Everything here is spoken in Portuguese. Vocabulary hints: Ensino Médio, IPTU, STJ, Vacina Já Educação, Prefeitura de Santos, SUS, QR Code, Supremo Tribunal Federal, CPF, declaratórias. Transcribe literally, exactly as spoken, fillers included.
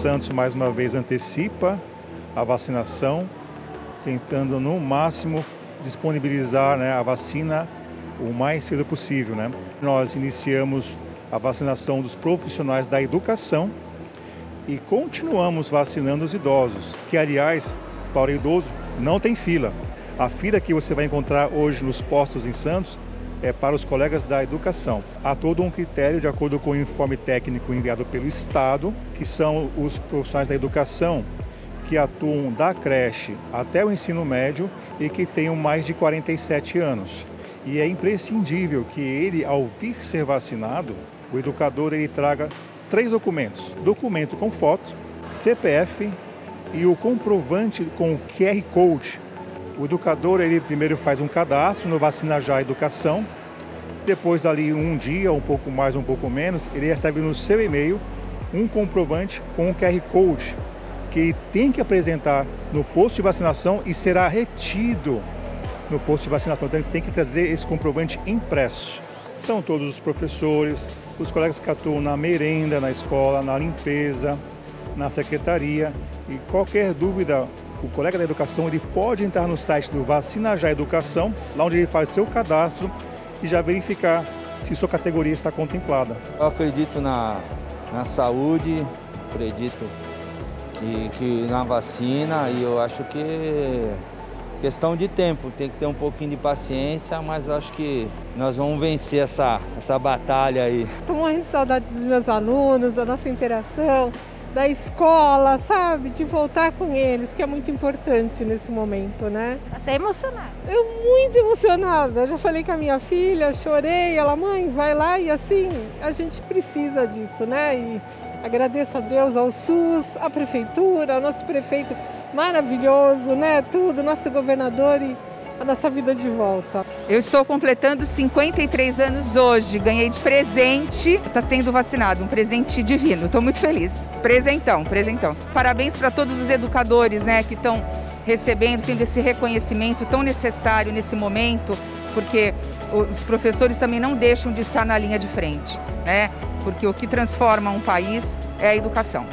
Santos, mais uma vez, antecipa a vacinação, tentando, no máximo, disponibilizar, né, a vacina o mais cedo possível, né? Nós iniciamos a vacinação dos profissionais da educação e continuamos vacinando os idosos, que, aliás, para o idoso, não tem fila. A fila que você vai encontrar hoje nos postos em Santos é para os colegas da educação. Há todo um critério, de acordo com o informe técnico enviado pelo Estado, que são os profissionais da educação que atuam da creche até o ensino médio e que tenham mais de quarenta e sete anos. E é imprescindível que ele, ao vir ser vacinado, o educador ele traga três documentos. Documento com foto, C P F e o comprovante com o Q R Code. O educador ele primeiro faz um cadastro no Vacina Já Educação, depois dali um dia, um pouco mais, um pouco menos, ele recebe no seu e-mail um comprovante com o Q R Code que ele tem que apresentar no posto de vacinação e será retido no posto de vacinação. Então ele tem que trazer esse comprovante impresso. São todos os professores, os colegas que atuam na merenda, na escola, na limpeza, na secretaria. E qualquer dúvida, o colega da educação ele pode entrar no site do Vacina Já Educação, lá onde ele faz seu cadastro e já verificar se sua categoria está contemplada. Eu acredito na, na saúde, acredito que, que na vacina, e eu acho que questão de tempo, tem que ter um pouquinho de paciência, mas eu acho que nós vamos vencer essa, essa batalha aí. Estou morrendo de saudade dos meus alunos, da nossa interação, da escola, sabe? De voltar com eles, que é muito importante nesse momento, né? Até emocionada. Eu muito emocionada. Eu já falei com a minha filha, chorei, ela, mãe, vai lá, e assim, a gente precisa disso, né? E agradeço a Deus, ao SUS, à prefeitura, ao nosso prefeito maravilhoso, né? Tudo, nosso governador, e a nossa vida de volta. Eu estou completando cinquenta e três anos hoje, ganhei de presente, está sendo vacinado, um presente divino, estou muito feliz. Presentão, presentão. Parabéns para todos os educadores, né, que estão recebendo, tendo esse reconhecimento tão necessário nesse momento, porque os professores também não deixam de estar na linha de frente, né, porque o que transforma um país é a educação.